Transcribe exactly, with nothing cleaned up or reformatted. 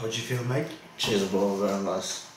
How'd you feel, mate? Cheers, bro. Very nice.